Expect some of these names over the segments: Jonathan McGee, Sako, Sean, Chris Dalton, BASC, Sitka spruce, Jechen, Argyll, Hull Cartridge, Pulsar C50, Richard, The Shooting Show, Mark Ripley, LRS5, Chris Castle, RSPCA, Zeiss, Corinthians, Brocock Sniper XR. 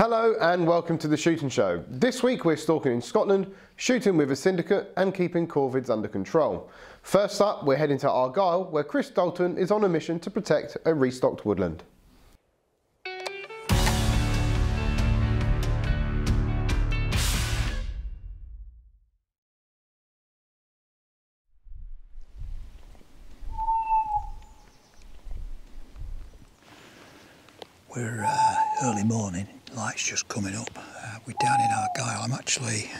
Hello and welcome to the Shooting Show. This week we're stalking in Scotland, shooting with a syndicate and keeping Corvids under control. First up, we're heading to Argyll where Chris Dalton is on a mission to protect a restocked woodland. We're early morning, light's just coming up. We're down in Argyll. I'm actually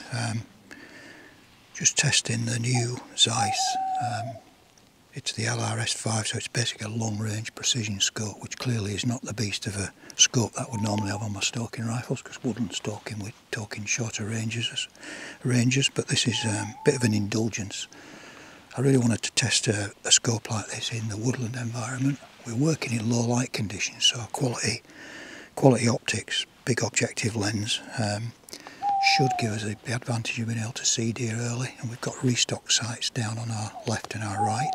just testing the new Zeiss. It's the LRS5, so it's basically a long-range precision scope, which clearly is not the beast of a scope that I would normally have on my stalking rifles, because wooden stalking, we're talking shorter ranges, but this is a bit of an indulgence. I really wanted to test a scope like this in the woodland environment. We're working in low light conditions, so quality optics, big objective lens should give us the advantage of being able to see deer early. And we've got restock sights down on our left and our right.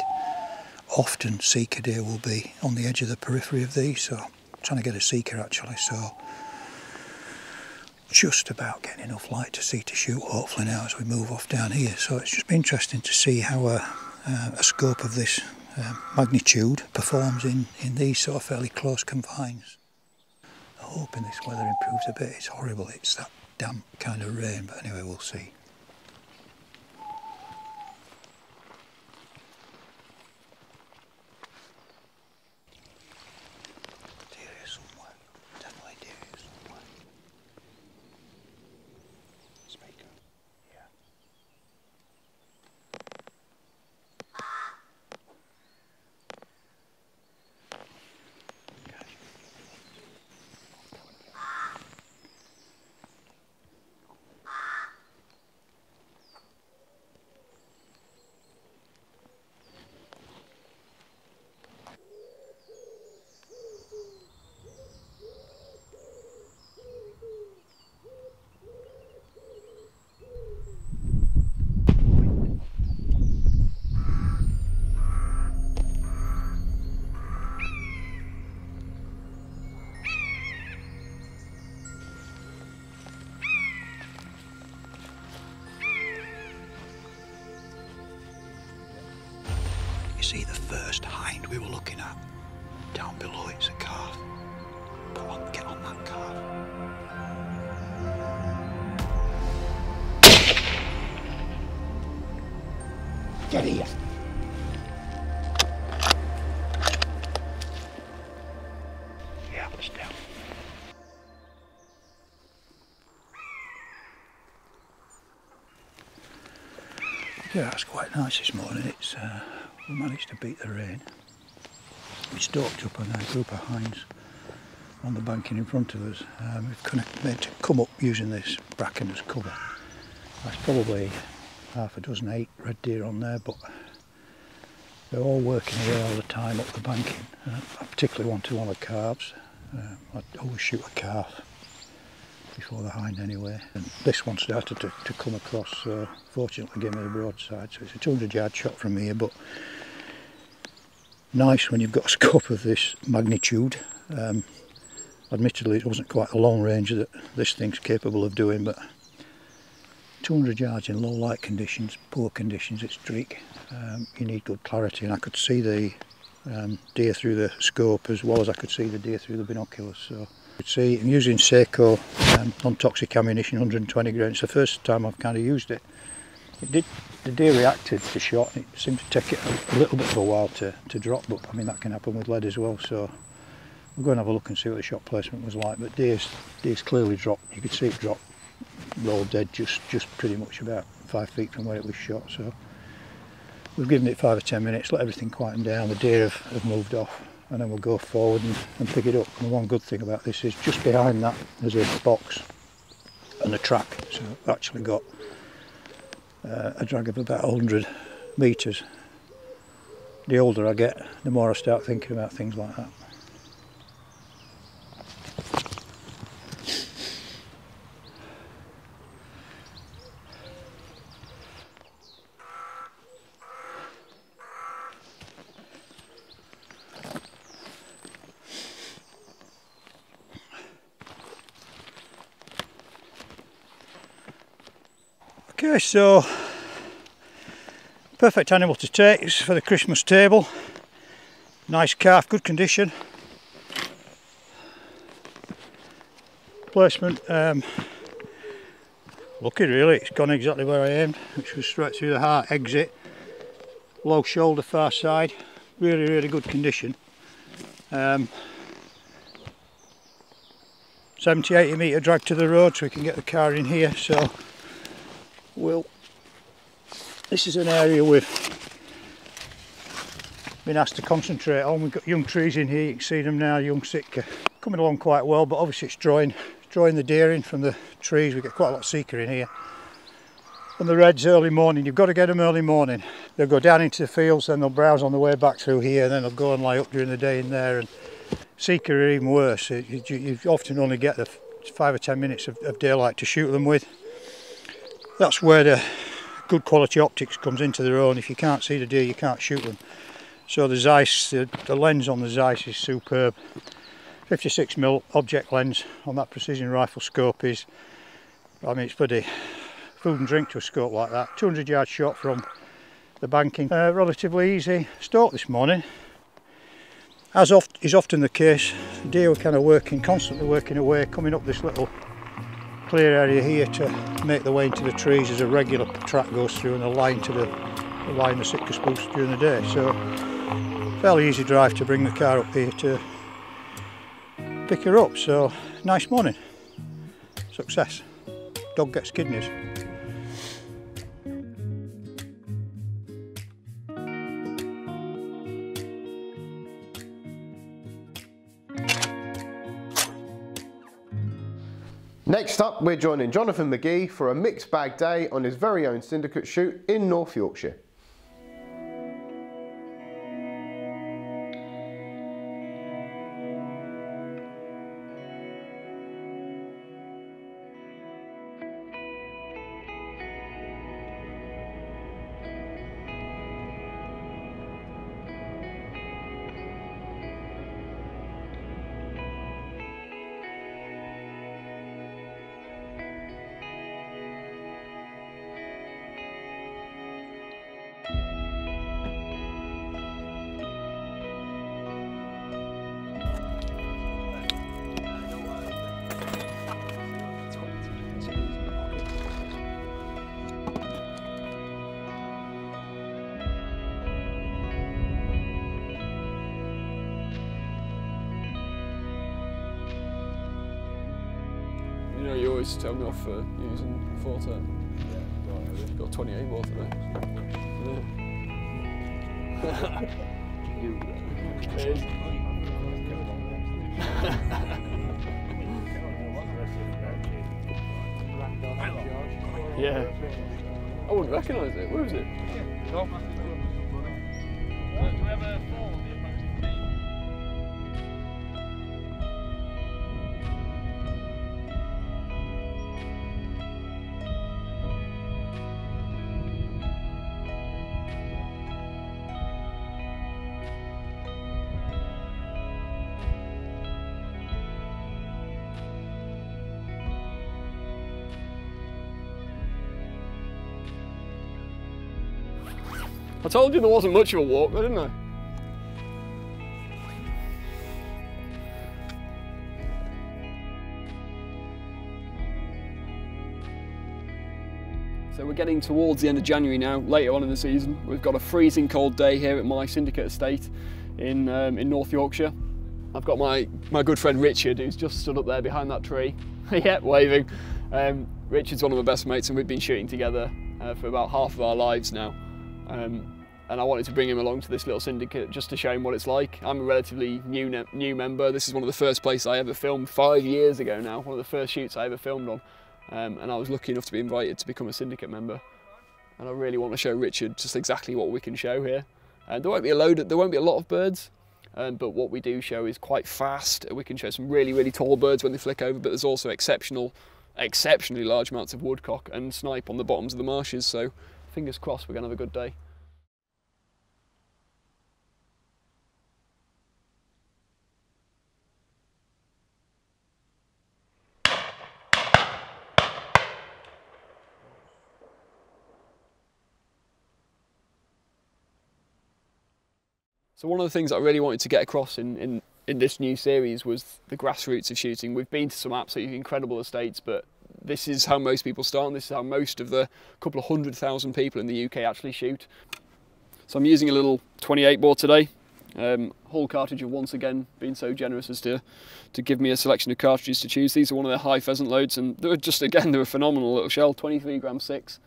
Often seeker deer will be on the edge of the periphery of these, so I'm trying to get a seeker actually, so just about getting enough light to see to shoot hopefully now as we move off down here. So it's just been interesting to see how a scope of this magnitude performs in these sort of fairly close confines. I'm hoping this weather improves a bit. It's horrible, it's that damp kind of rain, but anyway, we'll see. Deer here somewhere, definitely deer here somewhere. Speaker. See the first hind we were looking at. Down below it's a calf. Go on, get on that calf. Get here. Yeah, it's down. Yeah, that's quite nice this morning. It's we managed to beat the rain. We stalked up on a group of hinds on the banking in front of us. We've kind of made to come up using this bracken as cover. There's probably half a dozen, 8 red deer on there, but they're all working here all the time up the banking. I particularly want to the calves. I always shoot a calf before the hind anyway. And this one started to come across, so fortunately gave me the broadside. So it's a 200-yard shot from here, but nice when you've got a scope of this magnitude. Admittedly it wasn't quite a long range that this thing's capable of doing, but 200 yards in low light conditions, poor conditions, it's streak. You need good clarity, and I could see the deer through the scope as well as I could see the deer through the binoculars. So you see, I'm using Sako non-toxic ammunition, 120 grains. It's the first time I've kind of used it. The deer reacted to shot, and it seemed to take it a little bit of a while to drop, but I mean that can happen with lead as well. So we'll go and have a look and see what the shot placement was like. But deer's clearly dropped. You could see it drop, roll dead, just pretty much about 5 feet from where it was shot. So we've given it 5 or 10 minutes, let everything quieten down. The deer have moved off, and then we'll go forward and pick it up. And one good thing about this is just behind that there's a box and a track, so I've actually got a drag of about 100 metres. The older I get, the more I start thinking about things like that. Okay, so perfect animal to take. It's for the Christmas table. Nice calf, good condition. Placement, lucky really, it's gone exactly where I aimed, which was straight through the heart exit. Low shoulder, far side, really, really good condition. 70-80 metre drag to the road, so we can get the car in here. So this is an area we've been asked to concentrate on. We've got young trees in here, you can see them now, young sitka. Coming along quite well, but obviously it's drawing the deer in from the trees. We get quite a lot of seeker in here. And the reds early morning, you've got to get them early morning. They'll go down into the fields, then they'll browse on the way back through here, and then they'll go and lie up during the day in there. And seeker are even worse. You often only get the 5 or 10 minutes of daylight to shoot them with. That's where the good quality optics comes into their own. If you can't see the deer, you can't shoot them. So the Zeiss, the lens on the Zeiss is superb. 56mm object lens on that precision rifle scope is, I mean, it's bloody food and drink to a scope like that. 200 yard shot from the banking. Relatively easy stalk this morning. As is often the case, the deer were kind of constantly working away, coming up this little clear area here to make their way into the trees as a regular track goes through, and the line to the line the Sitka spruce during the day. So fairly easy drive to bring the car up here to pick her up. So nice morning, success. Dog gets kidneys. Next up, we're joining Jonathan McGee for a mixed bag day on his very own syndicate shoot in North Yorkshire. You know, you always tell me off for using 410. Yeah, right, really. Got 28 more today. Yeah. Yeah. I wouldn't recognise it. Where was it? No. Do we have a fall on the impact? I told you there wasn't much of a walk there, didn't I? So we're getting towards the end of January now, later on in the season. We've got a freezing cold day here at my syndicate estate in North Yorkshire. I've got my good friend Richard, who's just stood up there behind that tree. Yeah, waving. Richard's one of my best mates, and we've been shooting together for about half of our lives now. And I wanted to bring him along to this little syndicate just to show him what it's like. I'm a relatively new member. This is one of the first places I ever filmed 5 years ago now, one of the first shoots I ever filmed on. And I was lucky enough to be invited to become a syndicate member. And I really want to show Richard just exactly what we can show here. And there won't be a lot of birds, but what we do show is quite fast. We can show some really, really tall birds when they flick over, but there's also exceptionally large amounts of woodcock and snipe on the bottoms of the marshes. So fingers crossed we're going to have a good day. So one of the things I really wanted to get across in this new series was the grassroots of shooting. We've been to some absolutely incredible estates, but this is how most people start, and this is how most of the couple of 100,000 people in the UK actually shoot. So I'm using a little 28 bore today. Hull Cartridge have once again been so generous as to give me a selection of cartridges to choose. These are one of their high pheasant loads, and they were just, again, they were a phenomenal little shell, 23 gram 6,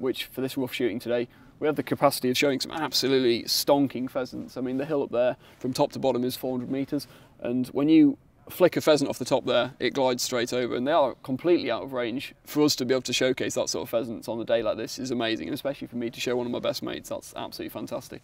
which for this rough shooting today, we have the capacity of showing some absolutely stonking pheasants. I mean, the hill up there from top to bottom is 400 meters, and when you flick a pheasant off the top there, it glides straight over, and they are completely out of range. For us to be able to showcase that sort of pheasants on a day like this is amazing, and especially for me to show one of my best mates, that's absolutely fantastic.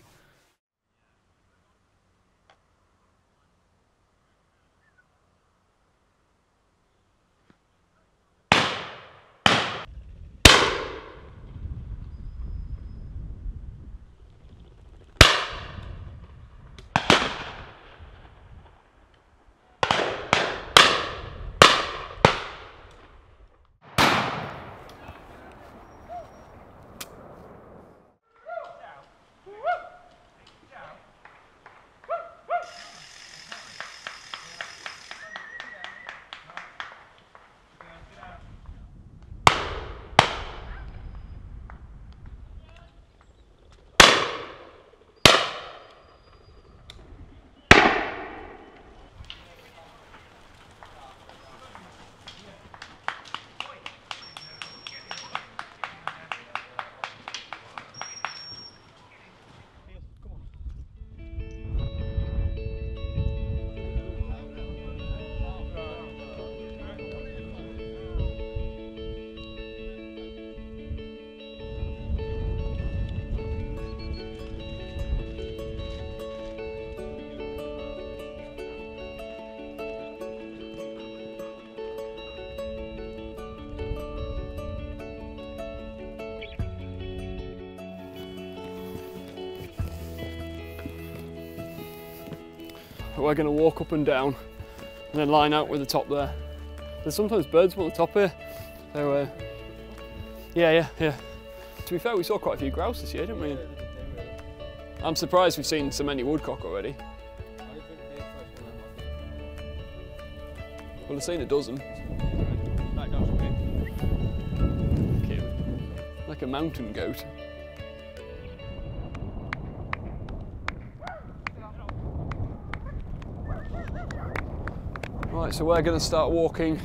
We're going to walk up and down and then line out with the top there. There's sometimes birds on the top here, so yeah. To be fair, we saw quite a few grouse this year, didn't we? I'm surprised we've seen so many woodcock already. Well, I've seen a dozen. Like a mountain goat. Right, so we're going to start walking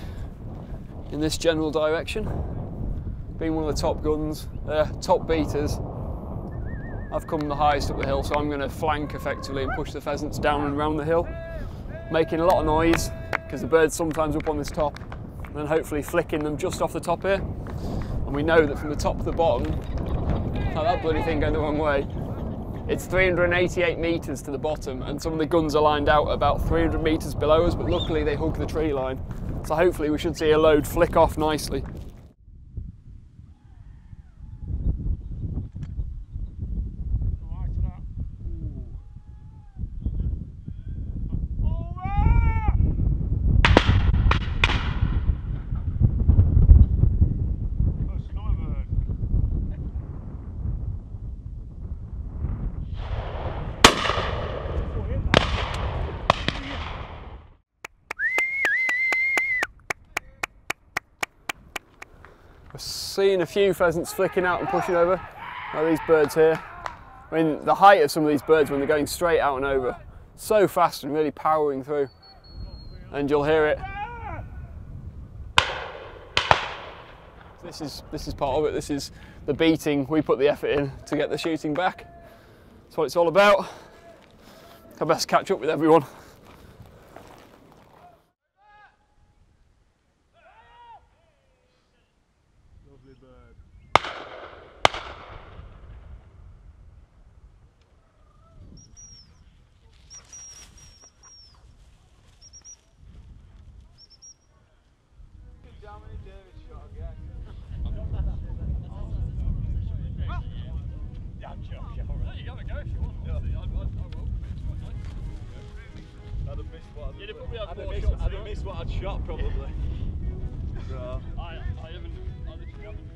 in this general direction, being one of the top guns, top beaters. I've come the highest up the hill, so I'm going to flank effectively and push the pheasants down and round the hill, making a lot of noise because the birds sometimes up on this top, and then hopefully flicking them just off the top here. And we know that from the top to the bottom, oh, that bloody thing going the wrong way. It's 388 metres to the bottom, and some of the guns are lined out about 300 metres below us, but luckily they hug the tree line. So hopefully we should see a load flick off nicely. Seeing a few pheasants flicking out and pushing over, like these birds here. I mean, the height of some of these birds when they're going straight out and over, so fast and really powering through. And you'll hear it. This is part of it. This is the beating. We put the effort in to get the shooting back. That's what it's all about. I best catch up with everyone. I'd missed what I'd shot, probably. Yeah. So, I literally haven't.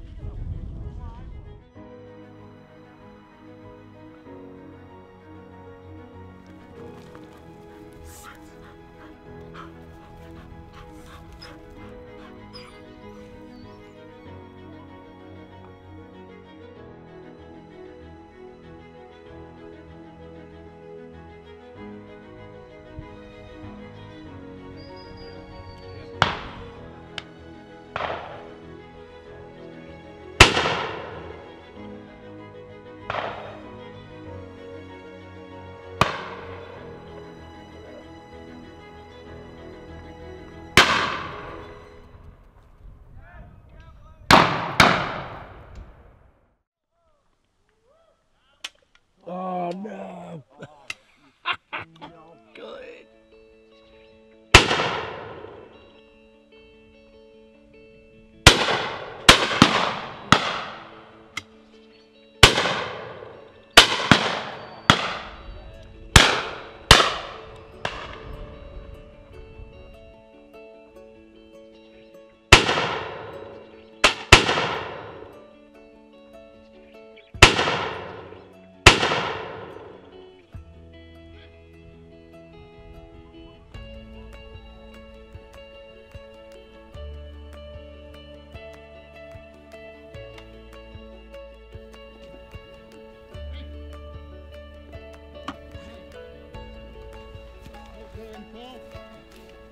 Well,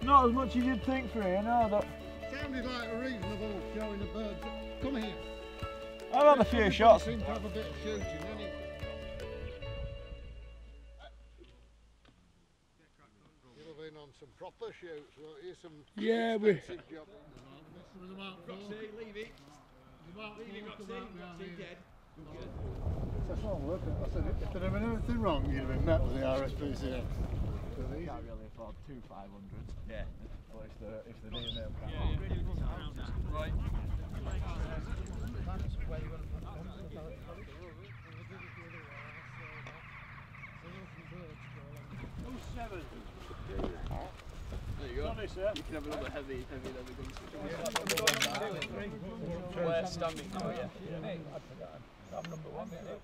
not as much as you'd think for here, no. That sounded like a reasonable show in the birds. Come here. I've had a few shots. Seem to have a bit of shooting, hasn't it? You'll have been on some proper shoots, won't you? Some yeah, we. Roxy, leave it. Leave it, Roxy. Roxy dead. That's not working. I said, if there had been anything wrong, you'd have been met with the RSPCA. You can't really afford two 500s. Yeah. Well, if they're doing their plan. Yeah, yeah. Right. That's where you want to put them. 07. There you go. You can have another heavy leather gun. Yeah. Where standing now, yeah. I forgot. I'm number one, isn't it?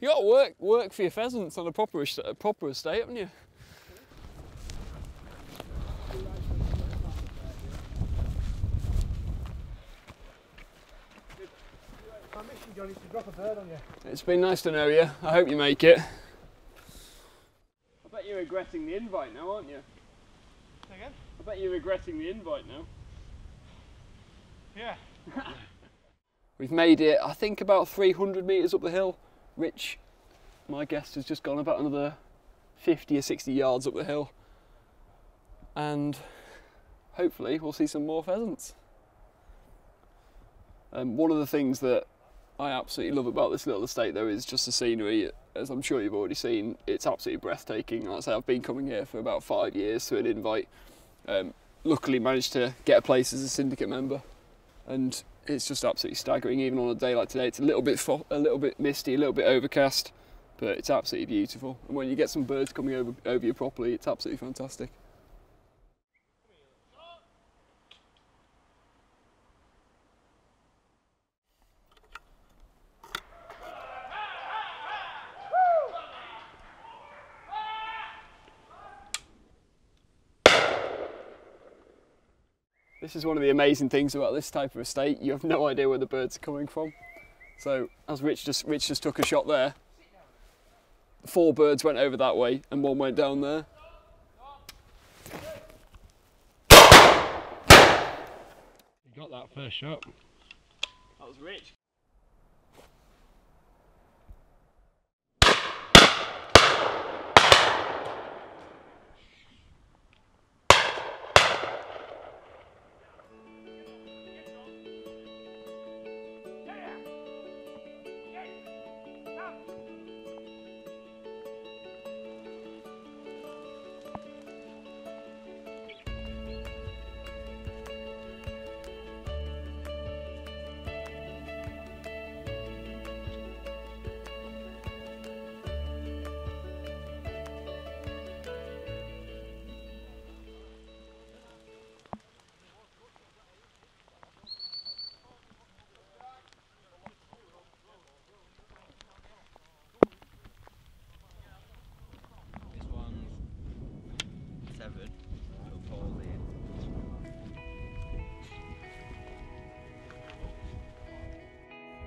You got to work for your pheasants on a proper estate, haven't you? My mission, Johnny, is to drop a bird on you. It's been nice to know you. I hope you make it. I bet you're regretting the invite now, aren't you? Say again? I bet you're regretting the invite now. Yeah. We've made it, I think, about 300 metres up the hill. Rich, my guest, has just gone about another 50 or 60 yards up the hill, and hopefully we'll see some more pheasants. One of the things that I absolutely love about this little estate, though, is just the scenery. As I'm sure you've already seen, it's absolutely breathtaking. Like I say, I've been coming here for about 5 years through an invite. Luckily managed to get a place as a syndicate member, and it's just absolutely staggering. Even on a day like today, it's a little bit misty, a little bit overcast, but it's absolutely beautiful. And when you get some birds coming over you properly, it's absolutely fantastic. This is one of the amazing things about this type of estate. You have no idea where the birds are coming from. So, as Rich just took a shot there, 4 birds went over that way and 1 went down there. You got that first shot. That was Rich.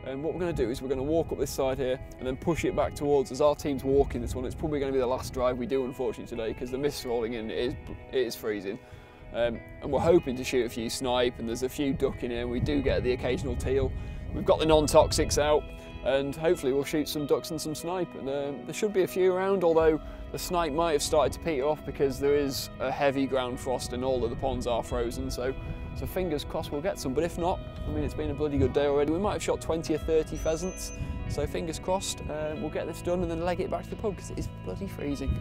And what we're going to do is we're going to walk up this side here and then push it back towards, as our team's walking this one, it's probably going to be the last drive we do, unfortunately, today, because the mist's rolling in, it is freezing. And we're hoping to shoot a few snipe, and there's a few duck in here, and we do get the occasional teal. We've got the non-toxics out, and hopefully we'll shoot some ducks and some snipe. And there should be a few around, although the snipe might have started to peter off because there is a heavy ground frost and all of the ponds are frozen, so fingers crossed we'll get some. But if not, I mean, it's been a bloody good day already. We might have shot 20 or 30 pheasants, so fingers crossed we'll get this done and then leg it back to the pub, because it is bloody freezing.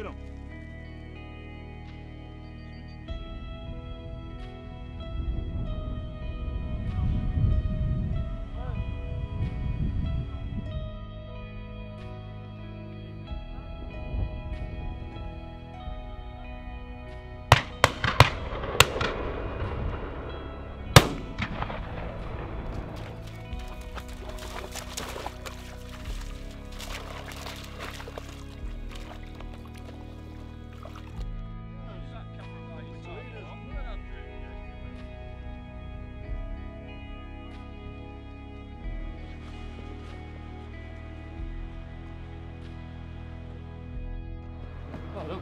Get up.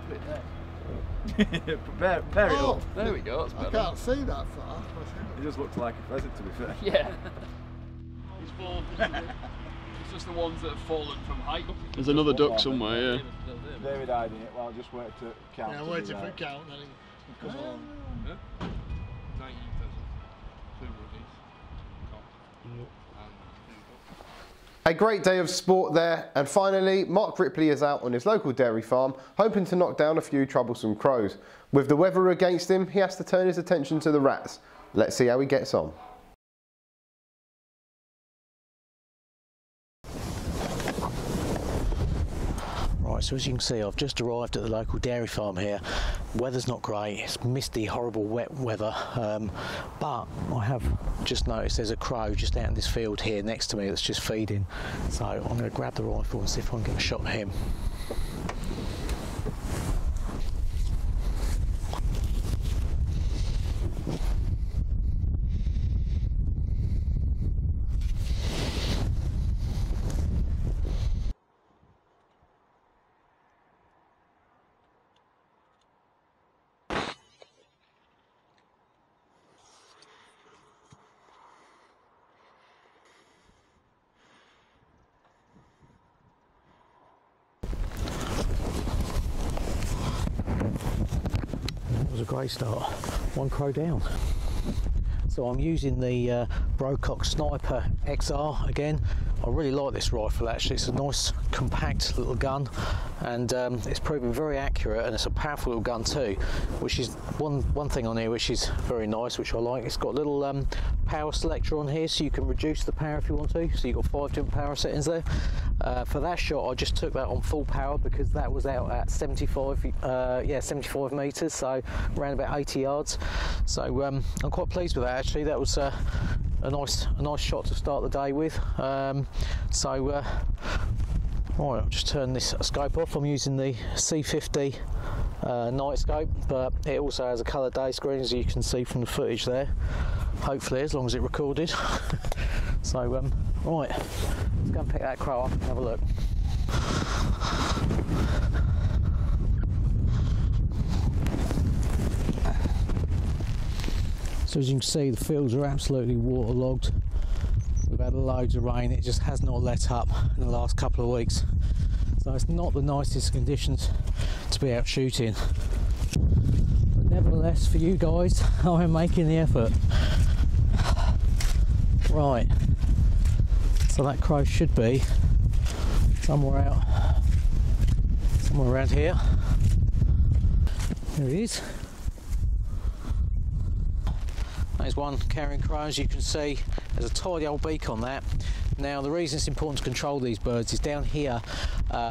bit there. Prepare it up. There we go. That's better. I can't see that far. It just looks like a pheasant, to be fair. Yeah. It's full. It's just the ones that have fallen from height. There's another duck somewhere, yeah. David died in it while I just waited to count. Yeah, I waited for it to count. Then it comes on. Yeah. 19,000. Two ruddies. A great day of sport there, and finally Mark Ripley is out on his local dairy farm hoping to knock down a few troublesome crows. With the weather against him, he has to turn his attention to the rats. Let's see how he gets on. Right, so as you can see, I've just arrived at the local dairy farm here. Weather's not great, it's misty, horrible wet weather, but I have just noticed there's a crow just out in this field here next to me that's just feeding. So I'm going to grab the rifle and see if I can get a shot at him. Great start, one crow down. So I'm using the Brocock Sniper XR again. I really like this rifle actually, it's a nice compact little gun, and it's proven very accurate, and it's a powerful little gun too, which is one thing on here which is very nice, which I like. It's got a little power selector on here so you can reduce the power if you want to, so you've got 5 different power settings there. For that shot I just took that on full power because that was out at 75 meters, so around about 80 yards. So I'm quite pleased with that actually. That was a nice shot to start the day with. Right, I'll just turn this scope off. I'm using the C50 night scope, but it also has a colour day screen, as you can see from the footage there, hopefully, as long as it recorded. So right, let's go and pick that crow up and have a look. So as you can see, the fields are absolutely waterlogged. We've had loads of rain, it just has not let up in the last couple of weeks. So it's not the nicest conditions to be out shooting. But nevertheless, for you guys, I am making the effort. Right, so that crow should be somewhere out, somewhere around here. There he is. There's one carrying crow, as you can see. There's a tidy old beak on that. Now the reason it's important to control these birds is down here,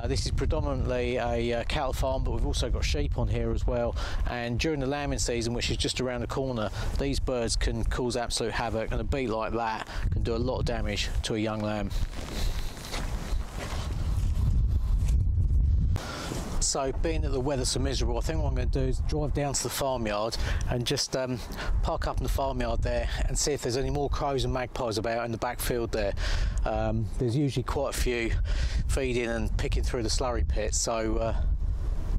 this is predominantly a cattle farm, but we've also got sheep on here as well, and during the lambing season, which is just around the corner, these birds can cause absolute havoc, and a beak like that can do a lot of damage to a young lamb. So being that the weather's so miserable, I think what I'm going to do is drive down to the farmyard and just park up in the farmyard there and see if there's any more crows and magpies about in the backfield there. There's usually quite a few feeding and picking through the slurry pit, so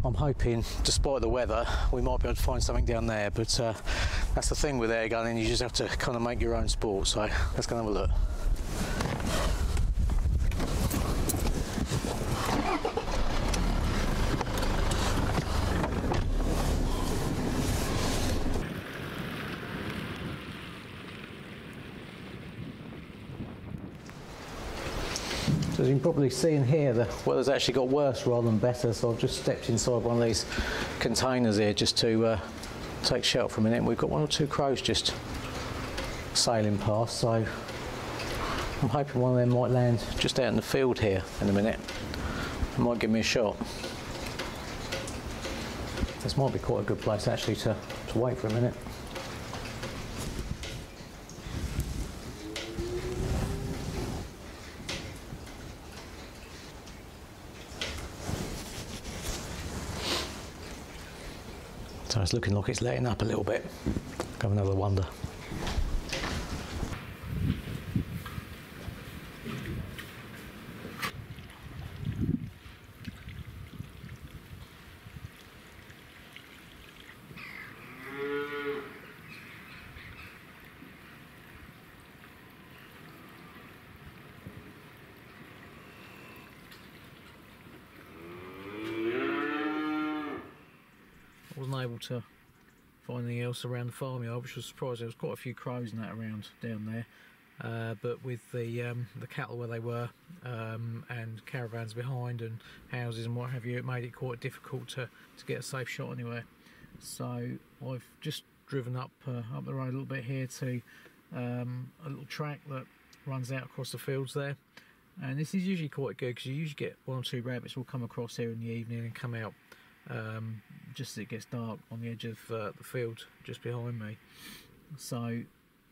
I'm hoping, despite the weather, we might be able to find something down there. But that's the thing with air gunning, you just have to kind of make your own sport, so let's go and have a look. So as you can probably see and hear, the weather's actually got worse rather than better, so I've just stepped inside one of these containers here just to take shelter for a minute. We've got 1 or 2 crows just sailing past, so I'm hoping one of them might land just out in the field here in a minute. It might give me a shot. This might be quite a good place actually to wait for a minute. So it's looking like it's letting up a little bit. Have another wander. able to find anything else around the farmyard, which was surprising. There was quite a few crows and that around down there, but with the cattle where they were, and caravans behind and houses and what have you, it made it quite difficult to get a safe shot anywhere. So I've just driven up the road a little bit here to a little track that runs out across the fields there, and this is usually quite good because you usually get one or two rabbits will come across here in the evening and come out just as it gets dark on the edge of the field just behind me. So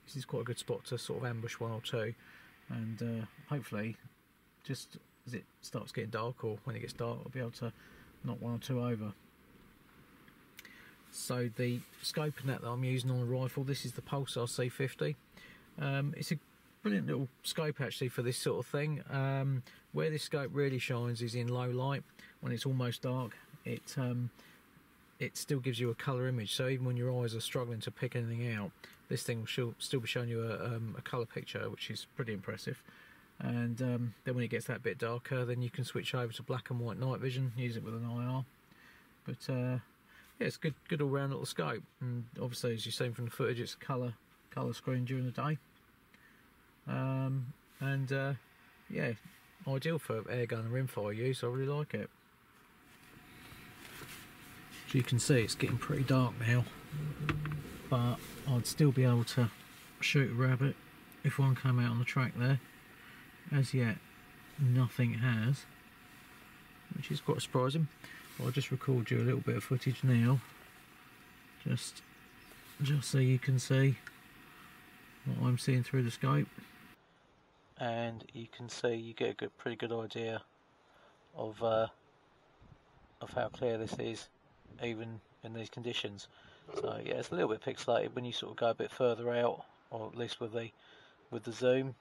this is quite a good spot to sort of ambush one or two, and hopefully just as it starts getting dark or when it gets dark I'll be able to knock one or two over. So the scope and that I'm using on the rifle, this is the Pulsar C50. It's a brilliant little scope actually for this sort of thing. Where this scope really shines is in low light. When it's almost dark, it still gives you a colour image, so even when your eyes are struggling to pick anything out, this thing will still be showing you a colour picture, which is pretty impressive. And then when it gets that bit darker, then you can switch over to black and white night vision, use it with an IR. But yeah, it's a good all-round little scope, and obviously as you've seen from the footage, it's colour screen during the day. Yeah, ideal for airgun and rimfire use. I really like it. As you can see, it's getting pretty dark now, but I'd still be able to shoot a rabbit if one came out on the track there. As yet, nothing has, which is quite surprising. I'll just record you a little bit of footage now, just so you can see what I'm seeing through the scope. And you can see, you get a pretty good idea of how clear this is, even in these conditions. So yeah, it's a little bit pixelated when you sort of go a bit further out, or at least with the zoom.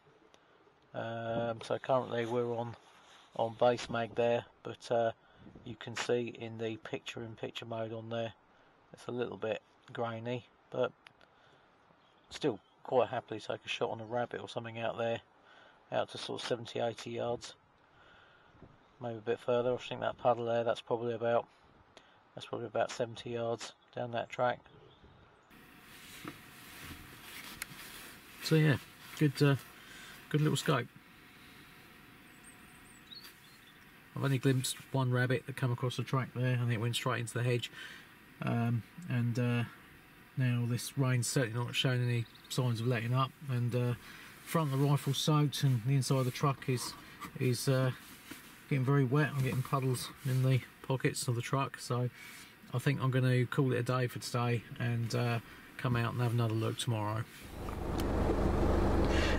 So currently we're on base mag there, but you can see in the picture-in-picture mode on there, it's a little bit grainy, but still quite happily take a shot on a rabbit or something out there, out to sort of 70, 80 yards, maybe a bit further. I think that puddle there, that's probably about 70 yards down that track. So yeah, good little scope. I've only glimpsed one rabbit that came across the track there, and it went straight into the hedge. Now this rain's certainly not showing any signs of letting up, and front of the rifle soaked, and the inside of the truck is getting very wet. I'm getting puddles in the pockets of the truck, so I think I'm going to call it a day for today and come out and have another look tomorrow.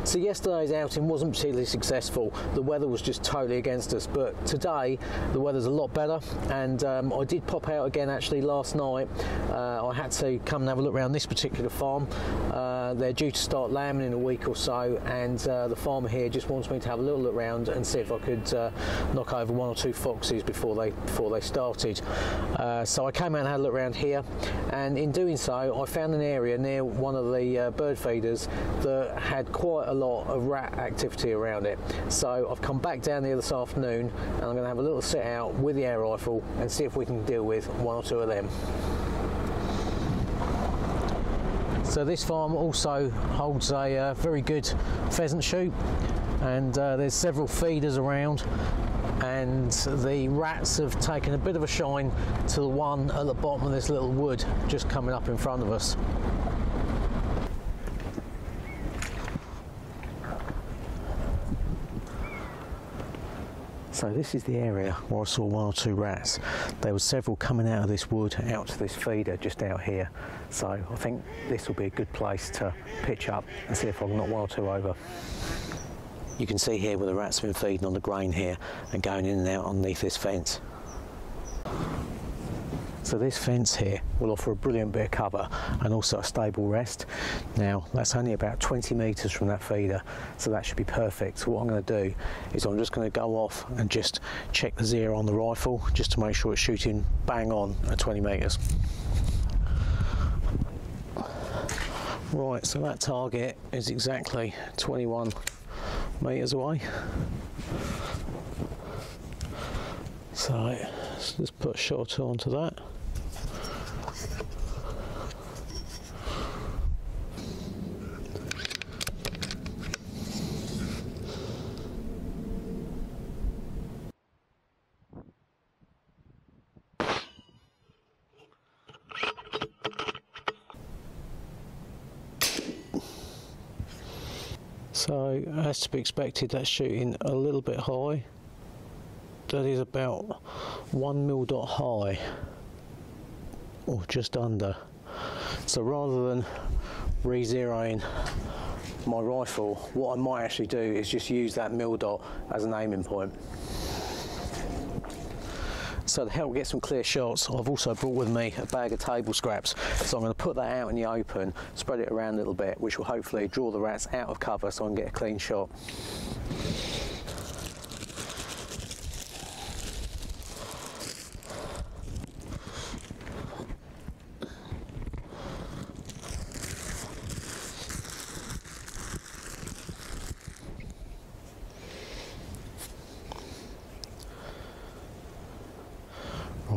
So yesterday's outing wasn't particularly successful, the weather was just totally against us, but today the weather's a lot better, and I did pop out again actually last night. I had to come and have a look around this particular farm. They're due to start lambing in a week or so, and the farmer here just wants me to have a little look around and see if I could knock over one or two foxes before they started. So I came out and had a look around here, and in doing so I found an area near one of the bird feeders that had quite a lot of rat activity around it. So I've come back down here this afternoon, and I'm going to have a little sit out with the air rifle and see if we can deal with one or two of them. So this farm also holds a very good pheasant shoot, and there's several feeders around, and the rats have taken a bit of a shine to the one at the bottom of this little wood just coming up in front of us. So this is the area where I saw one or two rats. There were several coming out of this wood out to this feeder just out here. So I think this will be a good place to pitch up and see if I can knock one or two over. You can see here where the rats have been feeding on the grain here and going in and out underneath this fence. So this fence here will offer a brilliant bit of cover and also a stable rest. Now that's only about 20 metres from that feeder, so that should be perfect. So what I'm going to do is I'm just going to go off and just check the zero on the rifle just to make sure it's shooting bang on at 20 metres. Right, so that target is exactly 21 metres away. So let's just put a shot onto that. So as to be expected, that's shooting a little bit high. That is about 1 mil dot high, or just under. So rather than re-zeroing my rifle, what I might actually do is just use that mil dot as an aiming point. So to help get some clear shots, I've also brought with me a bag of table scraps. So I'm going to put that out in the open, spread it around a little bit, which will hopefully draw the rats out of cover so I can get a clean shot.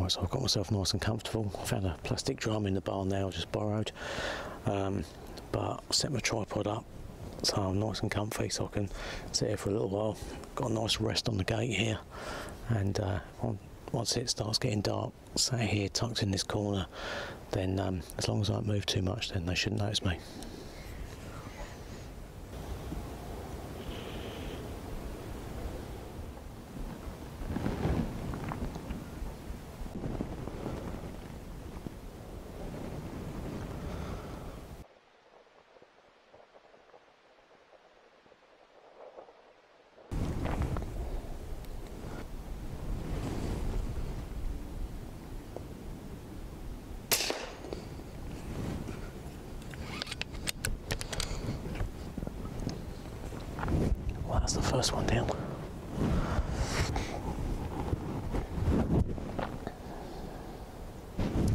So I've got myself nice and comfortable. I've had a plastic drum in the barn now, just borrowed, but I've set my tripod up so I'm nice and comfy, so I can sit here for a little while. Got a nice rest on the gate here, and once it starts getting dark, sat here tucked in this corner, then as long as I don't move too much, then they shouldn't notice me. That's the first one down.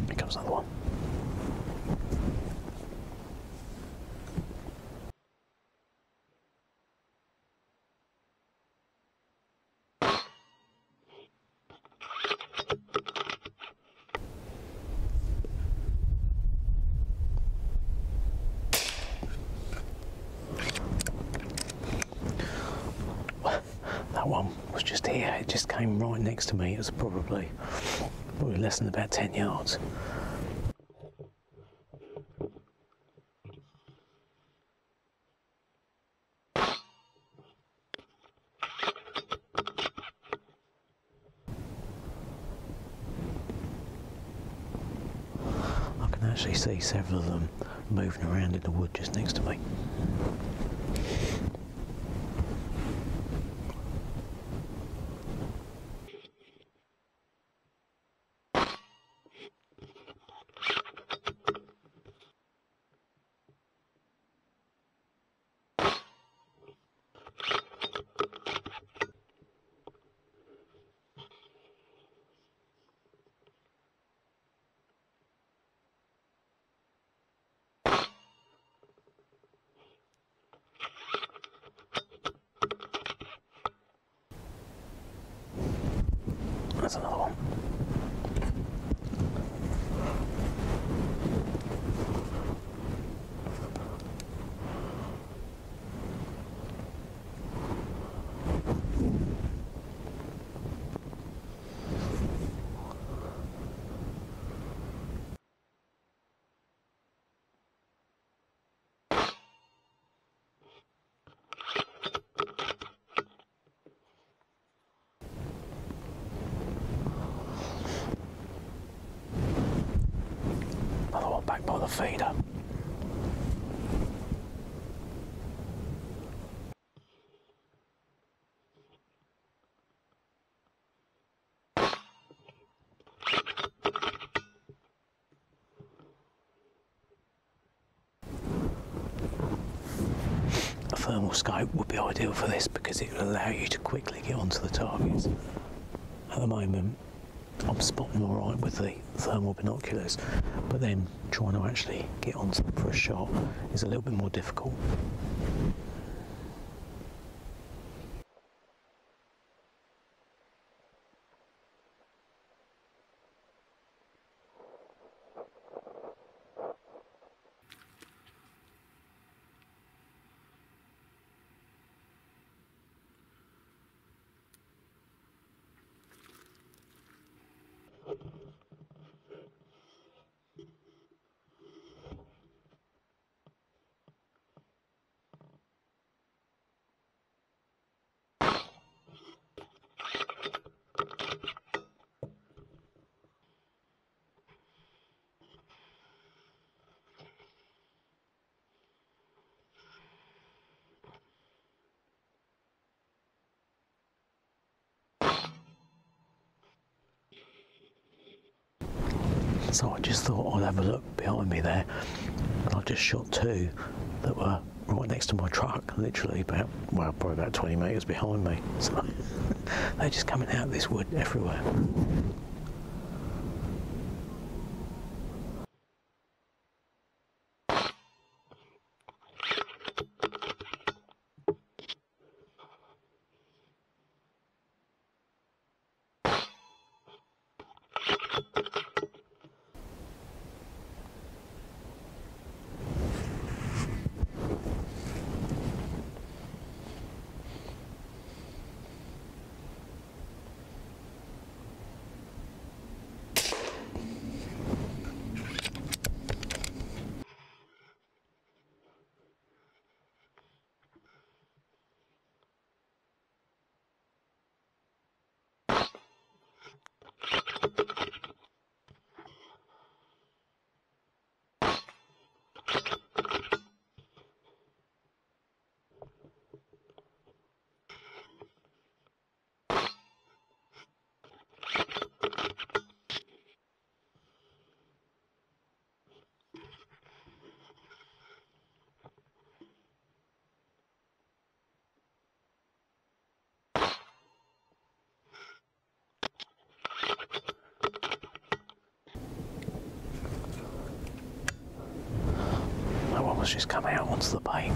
Here comes another one. Came right next to me. It was probably less than about 10 yards. I can actually see several of them moving around in the wood just next to me. That's another one. Back by the feeder. A thermal scope would be ideal for this because it would allow you to quickly get onto the targets. At the moment, I'm spotting all right with the thermal binoculars, but then trying to actually get onto them for a shot is a little bit more difficult. So I just thought I'd have a look behind me there, and I just shot two that were right next to my truck, literally about, well, probably about 20 metres behind me. So they're just coming out of this wood everywhere. Just come out onto the bay.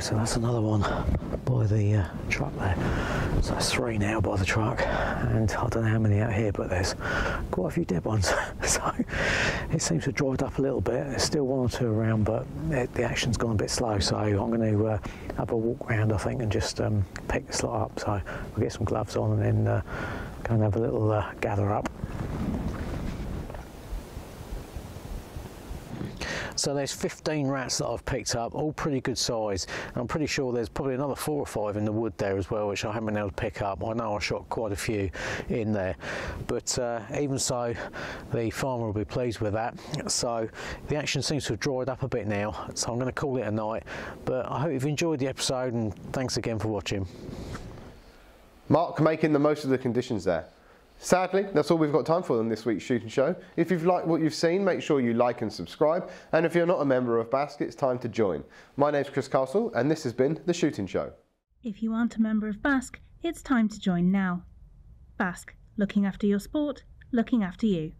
So that's another one by the truck there. So that's three now by the truck, and I don't know how many out here, but there's quite a few dead ones. So it seems to have dried up a little bit. There's still one or two around, but the action's gone a bit slow. So I'm going to have a walk around, I think, and just pick this lot up. So we'll get some gloves on and then go and have a little gather up. So there's 15 rats that I've picked up, all pretty good size. I'm pretty sure there's probably another 4 or 5 in the wood there as well, which I haven't been able to pick up. I know I shot quite a few in there, but even so, the farmer will be pleased with that. So the action seems to have dried up a bit now, so I'm going to call it a night. But I hope you've enjoyed the episode, and thanks again for watching. Mark making the most of the conditions there. Sadly, that's all we've got time for on this week's Shoot and Show. If you've liked what you've seen, make sure you like and subscribe. And if you're not a member of BASC, it's time to join. My name's Chris Castle, and this has been The Shooting Show. If you aren't a member of BASC, it's time to join now. BASC, looking after your sport, looking after you.